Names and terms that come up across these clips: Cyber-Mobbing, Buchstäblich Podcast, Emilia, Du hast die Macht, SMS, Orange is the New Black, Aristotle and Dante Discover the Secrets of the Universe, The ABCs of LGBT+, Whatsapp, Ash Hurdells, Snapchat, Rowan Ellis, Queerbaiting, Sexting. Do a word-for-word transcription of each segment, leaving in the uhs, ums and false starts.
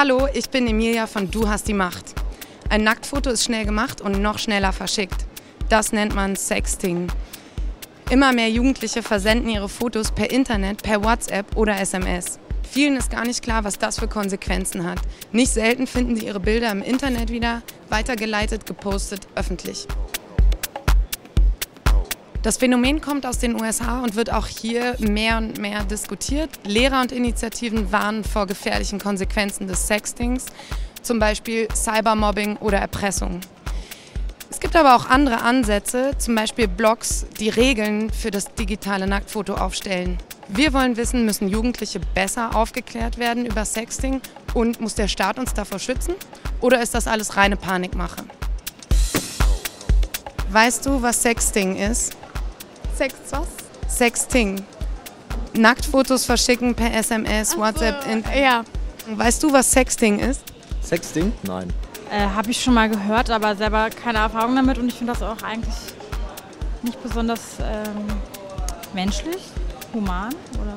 Hallo, ich bin Emilia von Du hast die Macht. Ein Nacktfoto ist schnell gemacht und noch schneller verschickt. Das nennt man Sexting. Immer mehr Jugendliche versenden ihre Fotos per Internet, per Whatsapp oder S M S. Vielen ist gar nicht klar, was das für Konsequenzen hat. Nicht selten finden sie ihre Bilder im Internet wieder, weitergeleitet, gepostet, öffentlich. Das Phänomen kommt aus den U S A und wird auch hier mehr und mehr diskutiert. Lehrer und Initiativen warnen vor gefährlichen Konsequenzen des Sextings, zum Beispiel Cybermobbing oder Erpressung. Es gibt aber auch andere Ansätze, zum Beispiel Blogs, die Regeln für das digitale Nacktfoto aufstellen. Wir wollen wissen, müssen Jugendliche besser aufgeklärt werden über Sexting und muss der Staat uns davor schützen? Oder ist das alles reine Panikmache? Weißt du, was Sexting ist? Sex was? Sexting. Nacktfotos verschicken per S M S, Ach WhatsApp. So. In ja. Weißt du, was Sexting ist? Sexting? Nein. Äh, Habe ich schon mal gehört, aber selber keine Erfahrung damit und ich finde das auch eigentlich nicht besonders ähm, menschlich, human oder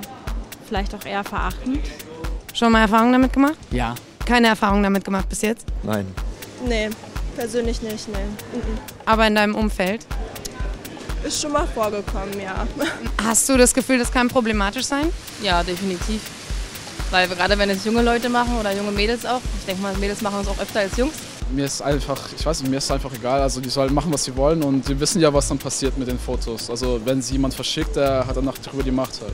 vielleicht auch eher verachtend. Schon mal Erfahrung damit gemacht? Ja. Keine Erfahrung damit gemacht bis jetzt? Nein. Nee, persönlich nicht, nee. Mhm. Aber in deinem Umfeld? Ist schon mal vorgekommen, ja. Hast du das Gefühl, das kann problematisch sein? Ja, definitiv. Weil gerade wenn es junge Leute machen oder junge Mädels auch, ich denke mal, Mädels machen es auch öfter als Jungs. Mir ist einfach, ich weiß nicht, mir ist einfach egal, also die sollen machen, was sie wollen und sie wissen ja, was dann passiert mit den Fotos. Also wenn sie jemand verschickt, der hat danach darüber die Macht halt.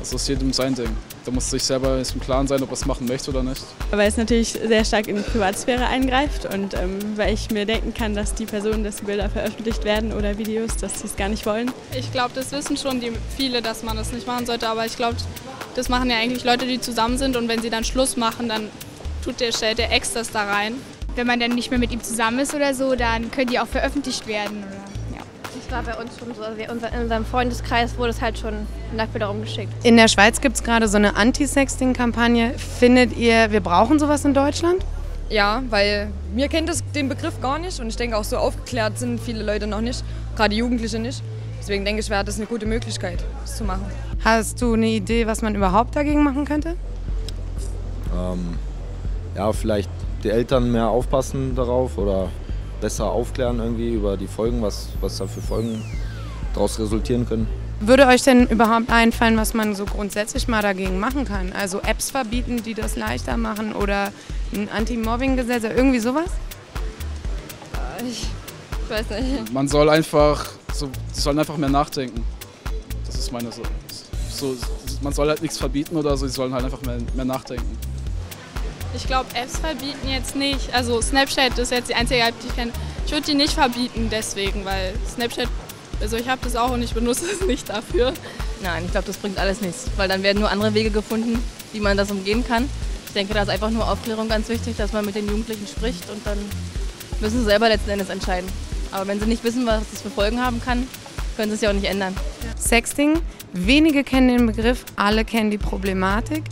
Also das ist jedem sein Ding. Da muss sich selber im Klaren sein, ob er es machen möchte oder nicht. Weil es natürlich sehr stark in die Privatsphäre eingreift und ähm, weil ich mir denken kann, dass die Personen, dass die Bilder veröffentlicht werden oder Videos, dass sie es gar nicht wollen. Ich glaube, das wissen schon die viele, dass man das nicht machen sollte, aber ich glaube, das machen ja eigentlich Leute, die zusammen sind und wenn sie dann Schluss machen, dann tut der, stellt der Ex das da rein. Wenn man dann nicht mehr mit ihm zusammen ist oder so, dann können die auch veröffentlicht werden. Oder, ja. Das war bei uns schon so, in unserem Freundeskreis wurde es halt schon Nacktbilder rumgeschickt. In der Schweiz gibt es gerade so eine Anti-Sexting-Kampagne. Findet ihr, wir brauchen sowas in Deutschland? Ja, weil mir kennt das, den Begriff gar nicht und ich denke auch so aufgeklärt sind viele Leute noch nicht, gerade Jugendliche nicht. Deswegen denke ich, wäre das eine gute Möglichkeit, das zu machen. Hast du eine Idee, was man überhaupt dagegen machen könnte? Ähm, ja, vielleicht die Eltern mehr aufpassen darauf oder besser aufklären irgendwie über die Folgen, was, was da für Folgen daraus resultieren können. Würde euch denn überhaupt einfallen, was man so grundsätzlich mal dagegen machen kann? Also Apps verbieten, die das leichter machen oder ein Anti-Mobbing-Gesetz oder irgendwie sowas? Ich weiß nicht. Man soll einfach... So, sie sollen einfach mehr nachdenken. Das ist meine so, so. Man soll halt nichts verbieten oder so, sie sollen halt einfach mehr, mehr nachdenken. Ich glaube, Apps verbieten jetzt nicht. Also Snapchat ist jetzt die einzige App, die ich kenne. Ich würde die nicht verbieten deswegen, weil Snapchat, also ich habe das auch und ich benutze es nicht dafür. Nein, ich glaube, das bringt alles nichts, weil dann werden nur andere Wege gefunden, wie man das umgehen kann. Ich denke, da ist einfach nur Aufklärung ganz wichtig, dass man mit den Jugendlichen spricht und dann müssen sie selber letzten Endes entscheiden. Aber wenn sie nicht wissen, was das für Folgen haben kann, können sie es ja auch nicht ändern. Sexting, wenige kennen den Begriff, alle kennen die Problematik.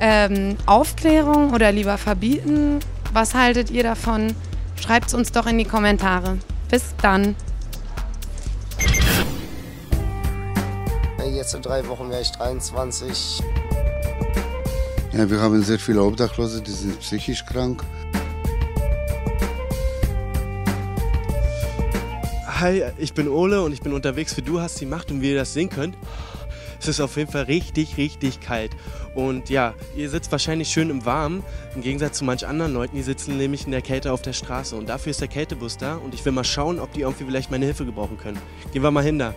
Ähm, Aufklärung oder lieber verbieten, was haltet ihr davon? Schreibt es uns doch in die Kommentare. Bis dann. Jetzt in drei Wochen wäre ich dreiundzwanzig. Ja, wir haben sehr viele Obdachlose, die sind psychisch krank. Hi, ich bin Ole und ich bin unterwegs für Du hast die Macht und wie ihr das sehen könnt, es ist auf jeden Fall richtig, richtig kalt. Und ja, ihr sitzt wahrscheinlich schön im Warmen, im Gegensatz zu manch anderen Leuten, die sitzen nämlich in der Kälte auf der Straße und dafür ist der Kältebus da und ich will mal schauen, ob die irgendwie vielleicht meine Hilfe gebrauchen können. Gehen wir mal hin da.